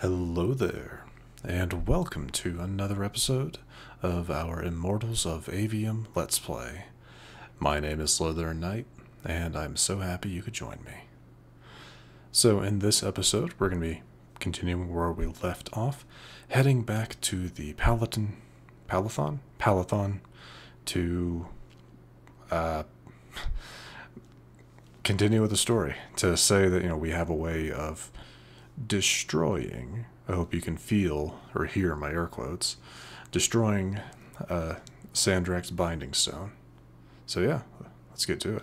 Hello there, and welcome to another episode of our Immortals of Aveum Let's Play. My name is Slytherin Knight, and I'm so happy you could join me. So in this episode, we're going to be continuing where we left off, heading back to the Palathon, to continue with the story, to say that, you know, we have a way of destroying, I hope you can feel or hear my air quotes, destroying Sandrak's Binding Stone. So yeah, let's get to it.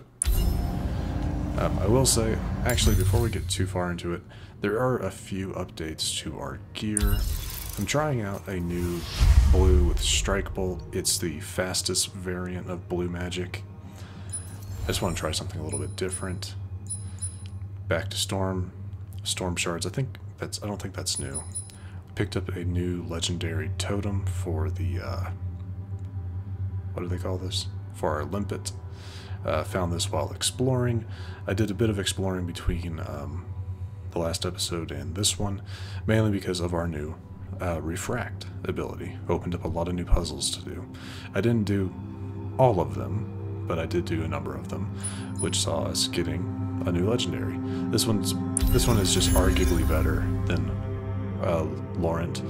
I will say, actually before we get too far into it, there are a few updates to our gear. I'm trying out a new blue with Strike Bolt. It's the fastest variant of blue magic. I just want to try something a little bit different. Back to Storm shards. I don't think that's new. Picked up a new legendary totem for the what do they call this? For our limpet. Found this while exploring. I did a bit of exploring between the last episode and this one, mainly because of our new refract ability. Opened up a lot of new puzzles to do. I didn't do all of them, but I did do a number of them, which saw us getting a new legendary. This one is just arguably better than Laurent,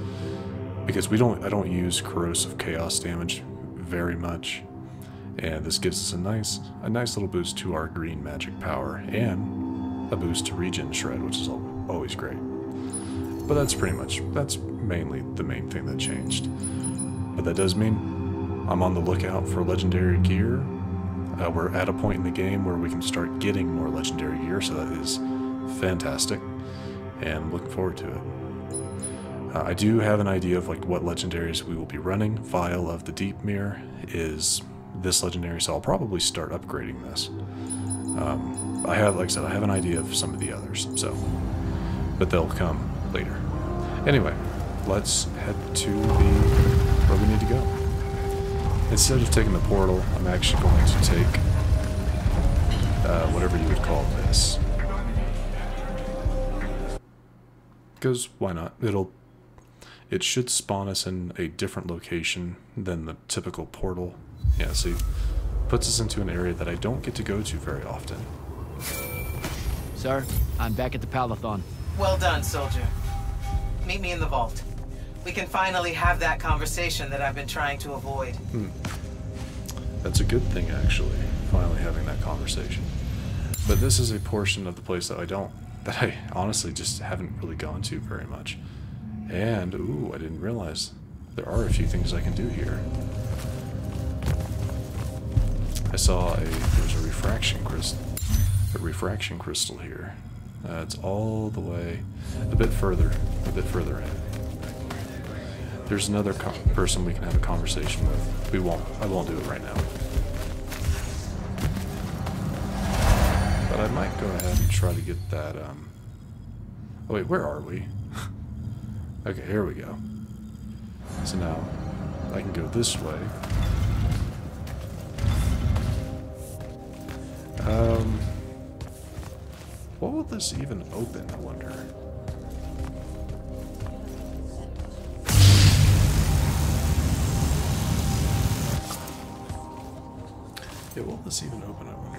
because I don't use corrosive chaos damage very much, and this gives us a nice little boost to our green magic power and a boost to regen shred, which is always great. But that's mainly the main thing that changed. But that does mean I'm on the lookout for legendary gear. We're at a point in the game where we can start getting more legendary gear, so that is fantastic, and I'm looking forward to it. I do have an idea of like what legendaries we will be running. Vial of the Deep Mirror is this legendary, so I'll probably start upgrading this. I have an idea of some of the others, so, but they'll come later. Anyway, let's head to where we need to go. Instead of taking the portal, I'm actually going to take whatever you would call this. Because why not? It should spawn us in a different location than the typical portal. Yeah, see, puts us into an area that I don't get to go to very often. Sir, I'm back at the Palathon. Well done, soldier. Meet me in the vault. We can finally have that conversation that I've been trying to avoid. That's a good thing, actually, finally having that conversation. But this is a portion of the place that I honestly just haven't really gone to very much. And, ooh, I didn't realize there are a few things I can do here. I saw there's a refraction crystal here. It's all the way, a bit further in. There's another person we can have a conversation with. I won't do it right now. But I might go ahead and try to get that, oh wait, where are we? Okay, here we go. So now, I can go this way. What will this even open, I wonder? Yeah, will this even open, I wonder?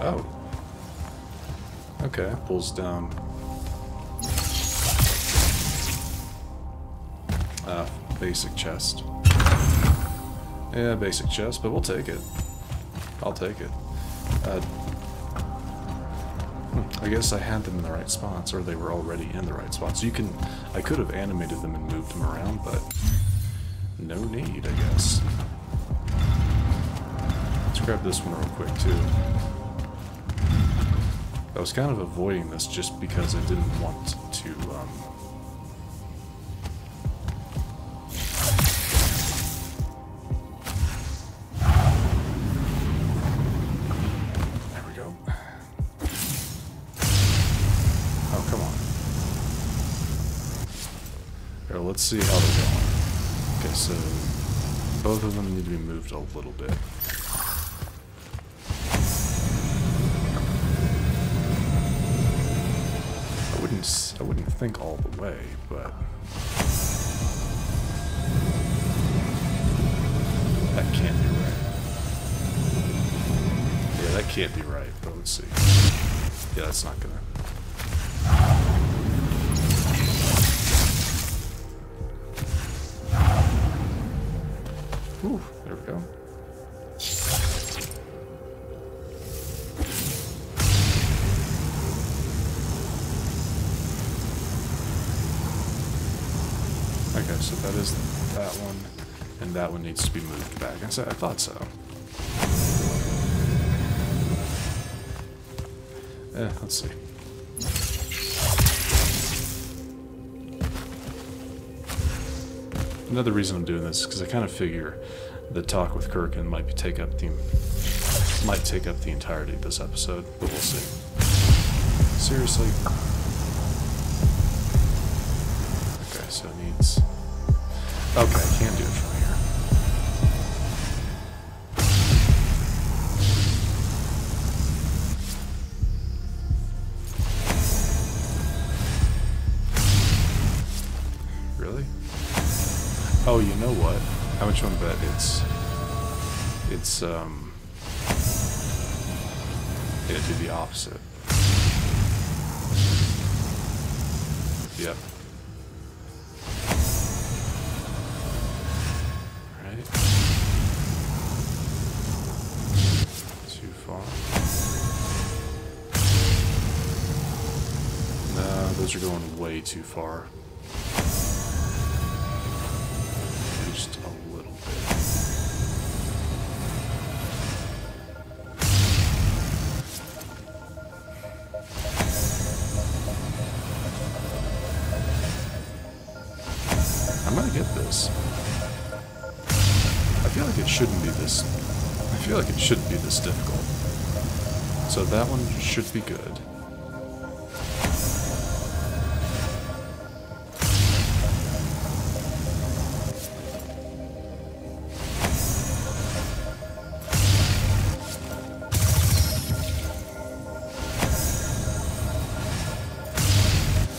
Oh. Okay, pulls down. Basic chest. Yeah, basic chest, but we'll take it. I'll take it. I guess I had them in the right spots, or they were already in the right spots. I could have animated them and moved them around, but no need, I guess. Let's grab this one real quick, too. I was kind of avoiding this just because I didn't want to, Here, let's see how they're going. Okay, so both of them need to be moved a little bit. I wouldn't think all the way, but that can't be right. Yeah, that can't be right, but let's see. Yeah, that's not gonna. Ooh, there we go. Okay, so that is that one, and that one needs to be moved back. I thought so. Let's see. Another reason I'm doing this is because I kind of figure the talk with Kirk and might take up the entirety of this episode, but we'll see. Seriously. Okay, so it needs. Okay, I can do it from here. Really? Oh, you know what? How much one bet it'd do the opposite. Yep. Right. Too far. No, those are going way too far. Just a little bit. I'm gonna get this. I feel like it shouldn't be this. I feel like it shouldn't be this difficult. So that one should be good.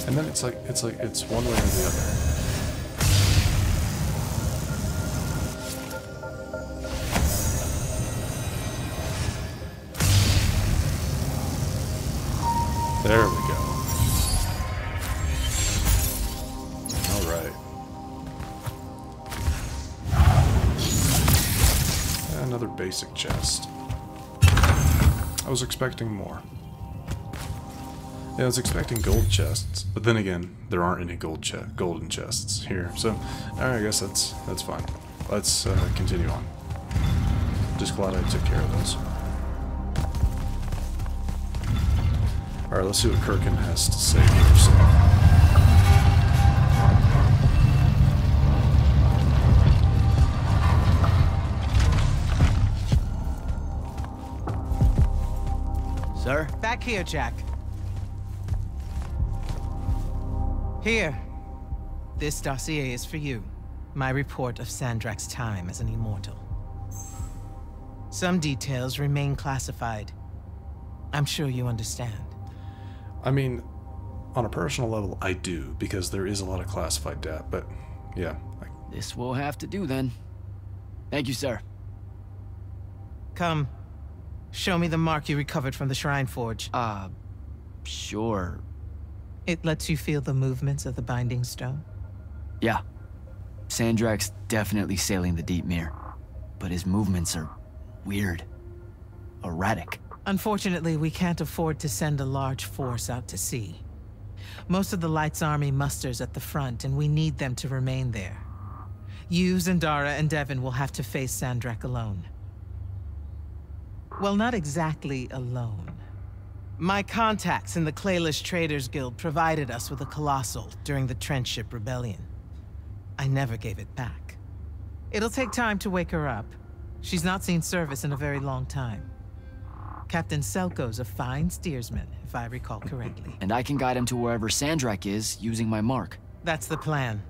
And then it's one way or the other. There we go. All right. Another basic chest. I was expecting more. Yeah, I was expecting gold chests, but then again, there aren't any golden chests here, so alright, I guess that's fine. Let's continue on. Just glad I took care of those. Alright, let's see what Kirkin has to say here, so. Sir? Back here, Jack. Here. This dossier is for you. My report of Sandrak's time as an immortal. Some details remain classified. I'm sure you understand. I mean, on a personal level, I do, because there is a lot of classified data, but yeah. This will have to do then. Thank you, sir. Come. Show me the mark you recovered from the Shrine Forge. Sure. It lets you feel the movements of the Binding Stone? Yeah. Sandrak's definitely sailing the Deep Mirror, but his movements are weird. Erratic. Unfortunately, we can't afford to send a large force out to sea. Most of the Light's army musters at the front, and we need them to remain there. You, Zendara, and Devon will have to face Sandrak alone. Well, not exactly alone. My contacts in the Clayless Traders Guild provided us with a colossal during the Trench Ship Rebellion. I never gave it back. It'll take time to wake her up. She's not seen service in a very long time. Captain Selko's a fine steersman, if I recall correctly. And I can guide him to wherever Sandrak is using my mark. That's the plan.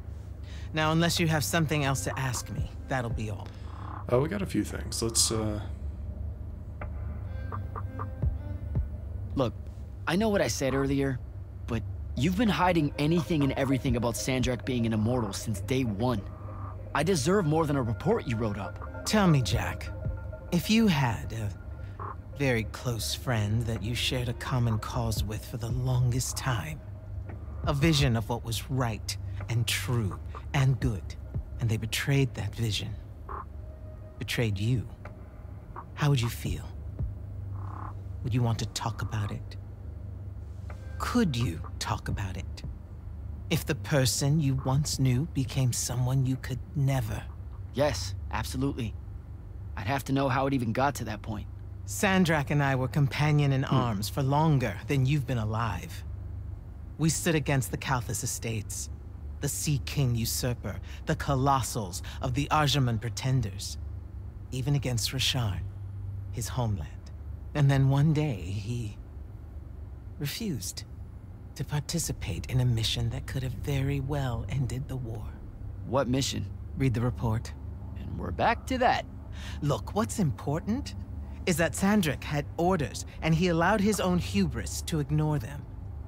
Now, unless you have something else to ask me, that'll be all. Oh, we got a few things. Let's, Look, I know what I said earlier, but you've been hiding anything and everything about Sandrak being an immortal since day one. I deserve more than a report you wrote up. Tell me, Jack, if you had a very close friend that you shared a common cause with for the longest time, a vision of what was right and true and good, and they betrayed that vision, betrayed you, how would you feel? Would you want to talk about it? Could you talk about it? If the person you once knew became someone you could never? Yes, absolutely. I'd have to know how it even got to that point. Sandrak and I were companion in arms for longer than you've been alive. We stood against the Kalthus Estates, the Sea King Usurper, the Colossals of the Arjuman Pretenders, even against Rasharn, his homeland. And then one day, he refused to participate in a mission that could have very well ended the war. What mission? Read the report. And we're back to that. Look, what's important is that Sandric had orders, and he allowed his own hubris to ignore them.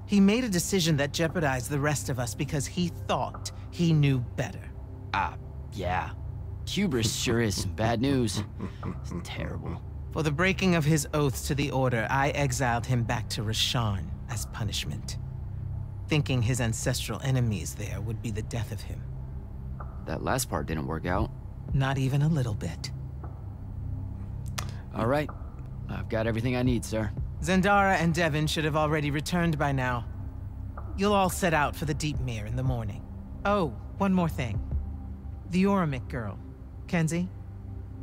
He made a decision that jeopardized the rest of us because he thought he knew better. Yeah. Hubris sure is some bad news. It's terrible. For the breaking of his oaths to the Order, I exiled him back to Rasharn as punishment, thinking his ancestral enemies there would be the death of him. That last part didn't work out. Not even a little bit. All right. I've got everything I need, sir. Zendara and Devon should have already returned by now. You'll all set out for the Deepmere in the morning. Oh, one more thing. The Oromic girl, Kenzie.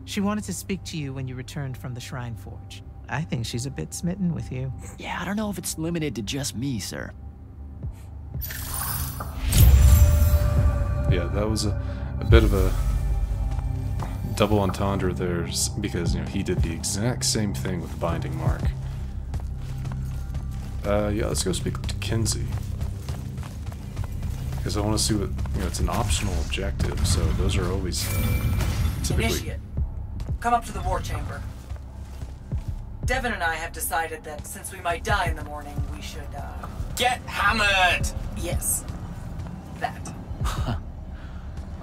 She wanted to speak to you when you returned from the Shrine Forge. I think she's a bit smitten with you. Yeah, I don't know if it's limited to just me, sir. Yeah, that was a bit of a double entendre there, because, you know, he did the exact same thing with the Binding Mark. Yeah, let's go speak to Kenzie. Because I want to see what, you know, it's an optional objective, so those are always typically... Initiate. Come up to the war chamber. Devon and I have decided that since we might die in the morning, we should, Get hammered! Yes. That.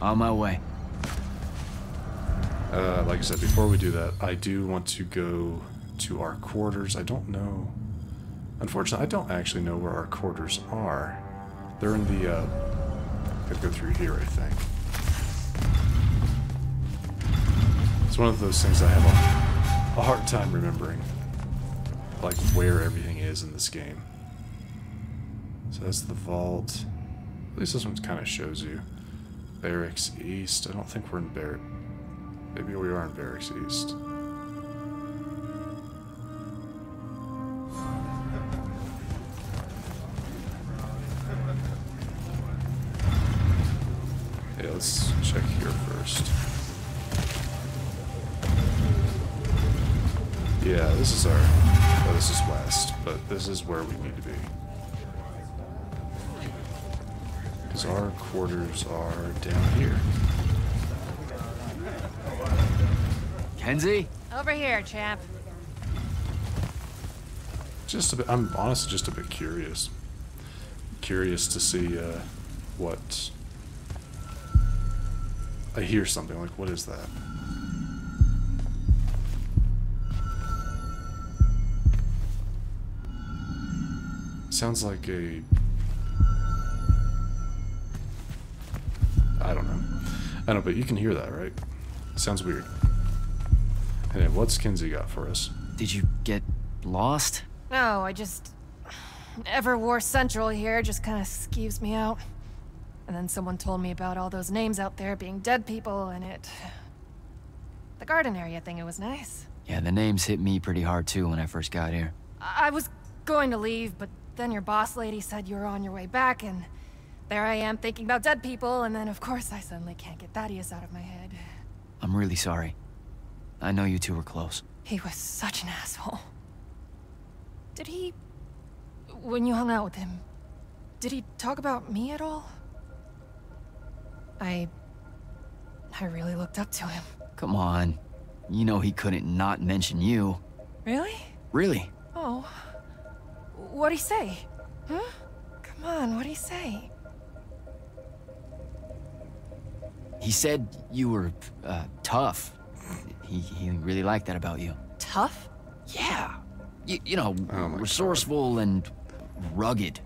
On my way. Like I said, before we do that, I do want to go to our quarters. I don't know... Unfortunately, I don't actually know where our quarters are. They're in the, I'd go through here, I think. It's one of those things I have a hard time remembering, like where everything is in this game. So that's the vault. At least this one kind of shows you. Barracks East. I don't think we're in Barracks. Maybe we are in Barracks East. Yeah, let's check here first. Yeah, this is our... Oh, this is west, but this is where we need to be. Because our quarters are down here. Kenzie? Over here, champ. Just a bit... I'm honestly just a bit curious. Curious to see, what... I hear something. Like, what is that? Sounds like a... I don't know. I don't know, but you can hear that, right? Sounds weird. And then what's Kenzie got for us? Did you get lost? No, I just... Everwar Central here just kind of skeeves me out. And then someone told me about all those names out there being dead people, and it... The garden area thing, it was nice. Yeah, the names hit me pretty hard, too, when I first got here. I was going to leave, but... Then your boss lady said you were on your way back, and there I am thinking about dead people, and then of course I suddenly can't get Thaddeus out of my head. I'm really sorry. I know you two were close. He was such an asshole. Did he... When you hung out with him, did he talk about me at all? I really looked up to him. Come on. You know he couldn't not mention you. Really? Really. Oh. What'd he say? Huh? Come on, what'd he say? He said you were, tough. He really liked that about you. Tough? Yeah. You know, oh resourceful God. And rugged.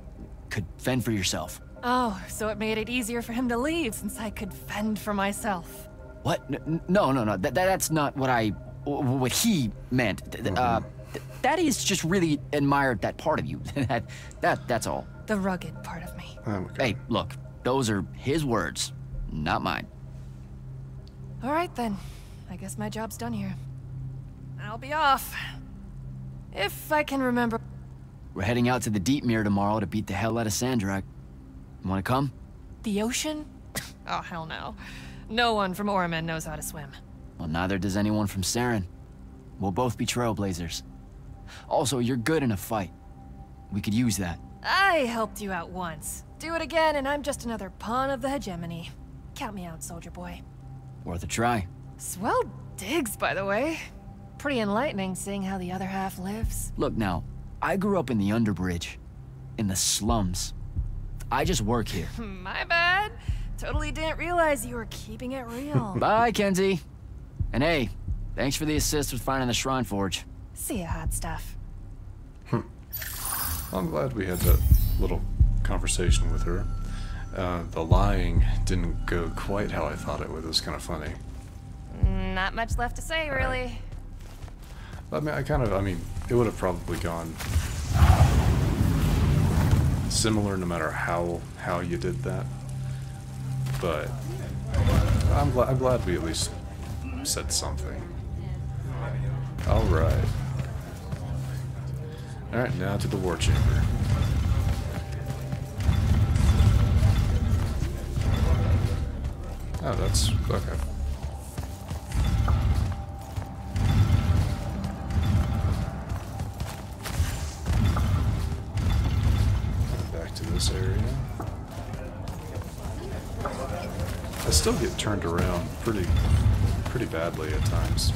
Could fend for yourself. Oh, so it made it easier for him to leave since I could fend for myself. What? No. That's not what what he meant. That is just really admired that part of you. That's all. The rugged part of me. Oh hey, look, those are his words, not mine. All right then. I guess my job's done here. I'll be off. If I can remember. We're heading out to the Deep Mirror tomorrow to beat the hell out of Sandrak. You wanna come? The ocean? Oh, hell no. No one from Oramen knows how to swim. Well, neither does anyone from Saren. We'll both be trailblazers. Also, you're good in a fight. We could use that. I helped you out once. Do it again and I'm just another pawn of the hegemony. Count me out, soldier boy. Worth a try. Swell digs, by the way. Pretty enlightening seeing how the other half lives. Look now, I grew up in the Underbridge. In the slums. I just work here. My bad. Totally didn't realize you were keeping it real. Bye, Kenzie. And hey, thanks for the assist with finding the Shrine Forge. See ya, hot stuff. I'm glad we had that little conversation with her. The lying didn't go quite how I thought it would. It was kind of funny. Not much left to say, really. I mean, it would have probably gone similar no matter how you did that. But I'm glad we at least said something. Alright. Alright, now to the war chamber. Oh, that's... okay. Back to this area. I still get turned around pretty badly at times.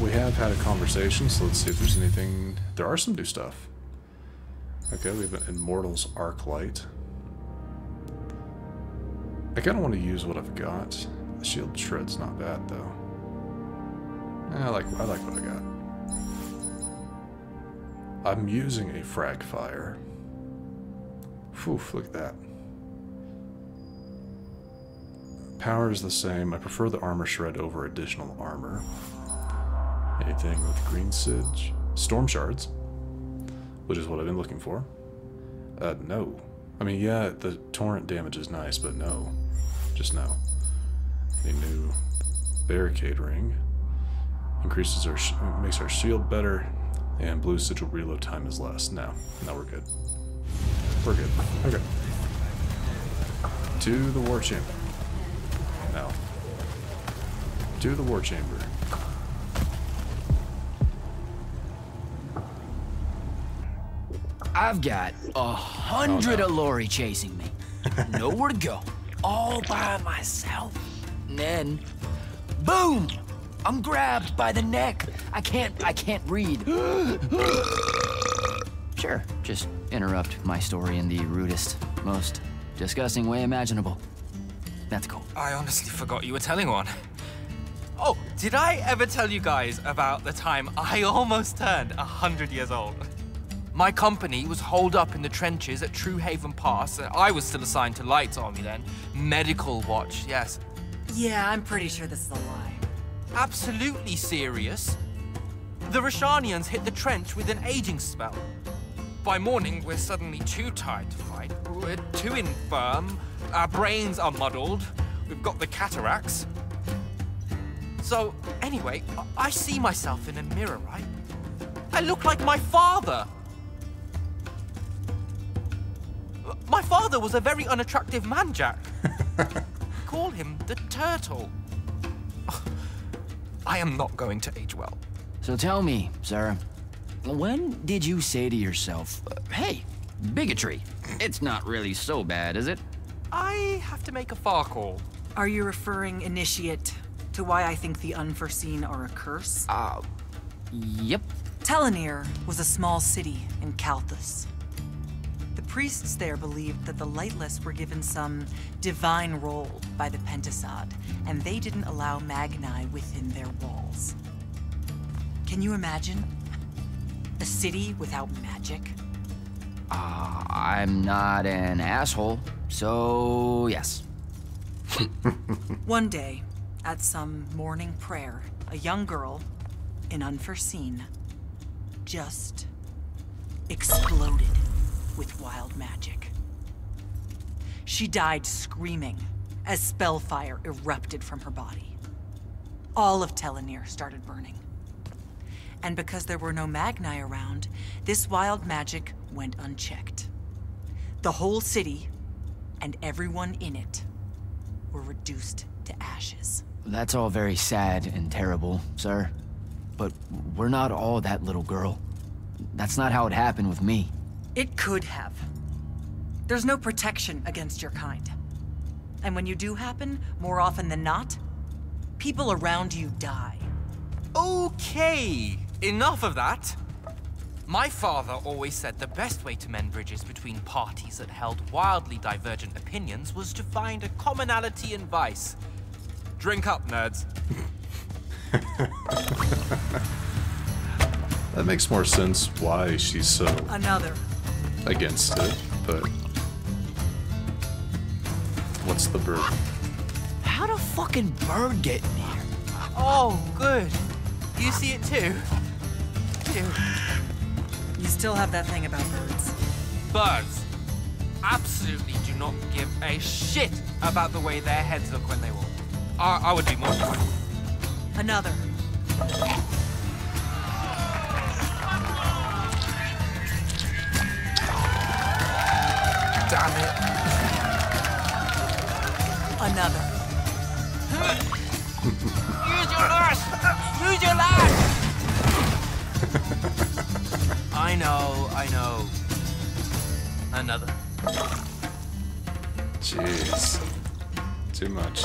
We have had a conversation, so let's see if there's anything. There are some new stuff. Okay, we have an Immortals Arc Light. I kind of want to use what I've got. The Shield Shred's not bad though. I like what I got. I'm using a frag fire. Whew, look at that. Power is the same. I prefer the armor shred over additional armor. Anything with green siege? Storm shards, which is what I've been looking for. No. I mean, yeah, the torrent damage is nice, but no. Just no. A new barricade ring. Increases our... makes our shield better, and blue sigil reload time is less. No, we're good. We're good. Okay. To the war chamber. No. To the war chamber. I've got 100 Allori chasing me. Nowhere to go. All by myself. And then, boom! I'm grabbed by the neck. I can't breathe. Sure, just interrupt my story in the rudest, most disgusting way imaginable. That's cool. I honestly forgot you were telling one. Oh, did I ever tell you guys about the time I almost turned 100 years old? My company was holed up in the trenches at True Haven Pass, and I was still assigned to Light's Army then. Medical watch, yes. Yeah, I'm pretty sure this is a lie. Absolutely serious. The Rashanians hit the trench with an aging spell. By morning, we're suddenly too tired to fight. We're too infirm. Our brains are muddled. We've got the cataracts. So, anyway, I see myself in a mirror, right? I look like my father. My father was a very unattractive man, Jack. Call him the Turtle. I am not going to age well. So tell me, Sarah, when did you say to yourself, hey, bigotry, it's not really so bad, is it? I have to make a far call. Are you referring, Initiate, to why I think the Unforeseen are a curse? Yep. Telanir was a small city in Kalthus. The priests there believed that the Lightless were given some divine role by the Pentasod, and they didn't allow Magni within their walls. Can you imagine? A city without magic? I'm not an asshole, so yes. One day, at some morning prayer, a young girl, in Unforeseen, just exploded with wild magic. She died screaming as spellfire erupted from her body. All of Telanir started burning. And because there were no Magni around, this wild magic went unchecked. The whole city, and everyone in it, were reduced to ashes. That's all very sad and terrible, sir. But we're not all that little girl. That's not how it happened with me. It could have. There's no protection against your kind. And when you do happen, more often than not, people around you die. Okay, enough of that. My father always said the best way to mend bridges between parties that held wildly divergent opinions was to find a commonality in vice. Drink up, nerds. That makes more sense why she's so against it, but what's the bird? How'd a fucking bird get in here? Oh, good. You see it too? You still have that thing about birds. Birds absolutely do not give a shit about the way their heads look when they walk. I would be more than one. Another. Damn it. Another. Use your lash! Use your lash! I know. Another. Jeez. Too much.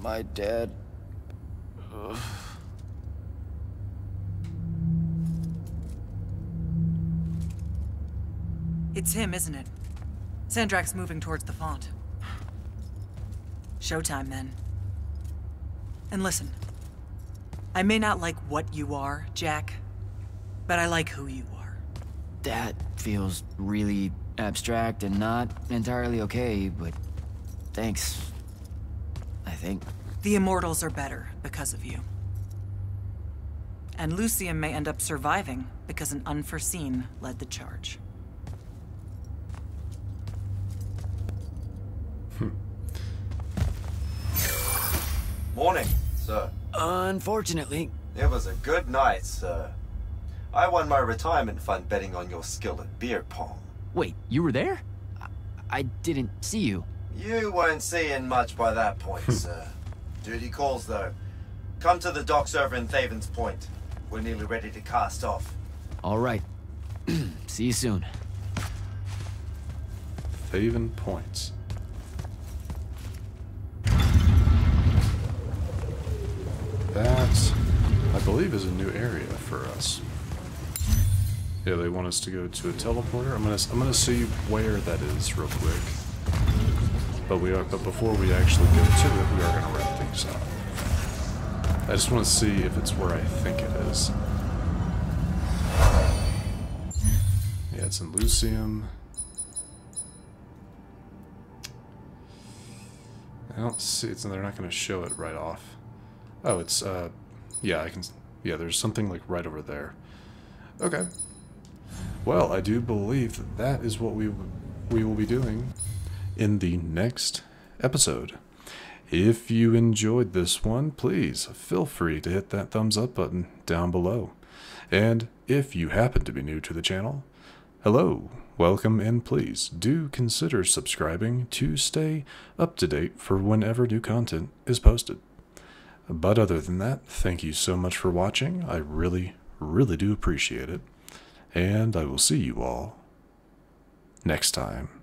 My dad. Ugh. It's him, isn't it? Sandrak's moving towards the font. Showtime, then. And listen. I may not like what you are, Jack, but I like who you are. That feels really abstract and not entirely okay, but thanks. I think. The Immortals are better because of you. And Lucian may end up surviving because an Unforeseen led the charge. Morning, sir. Unfortunately. It was a good night, sir. I won my retirement fund betting on your skill at beer pong. Wait, you were there? I didn't see you. You weren't seeing much by that point, sir. Duty calls, though. Come to the docks over in Thaven's Point. We're nearly ready to cast off. All right. See you soon. Thaven Points. That, I believe, is a new area for us. Yeah, they want us to go to a teleporter. I'm gonna see where that is real quick. But before we actually go to it, we are going to wrap things up. I just want to see if it's where I think it is. Yeah, it's in Lucium. I don't see it's. They're not going to show it right off. Oh, it's. Yeah, I can. Yeah, there's something like right over there. Okay. Well, I do believe that that is what we will be doing in the next episode. If you enjoyed this one, please feel free to hit that thumbs up button down below. And if you happen to be new to the channel, hello, welcome, and please do consider subscribing to stay up to date for whenever new content is posted. But other than that, thank you so much for watching. I really, really do appreciate it. and I will see you all next time.